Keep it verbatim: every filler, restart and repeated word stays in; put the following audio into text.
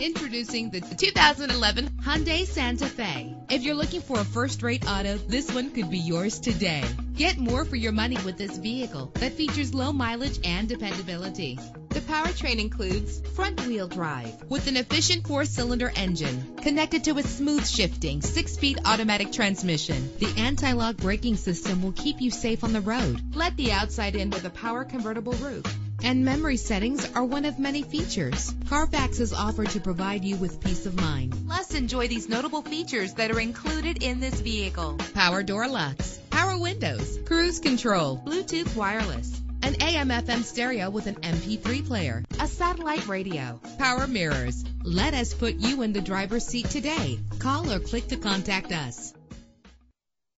Introducing the two thousand eleven Hyundai Santa Fe. If you're looking for a first-rate auto, this one could be yours today. Get more for your money with this vehicle that features low mileage and dependability. The powertrain includes front-wheel drive with an efficient four-cylinder engine connected to a smooth-shifting six-speed automatic transmission. The anti-lock braking system will keep you safe on the road. Let the outside in with a power convertible roof. And memory settings are one of many features. Carfax is offered to provide you with peace of mind. Plus, enjoy these notable features that are included in this vehicle: power door locks, power windows, cruise control, Bluetooth wireless, an A M F M stereo with an M P three player, a satellite radio, power mirrors. Let us put you in the driver's seat today. Call or click to contact us.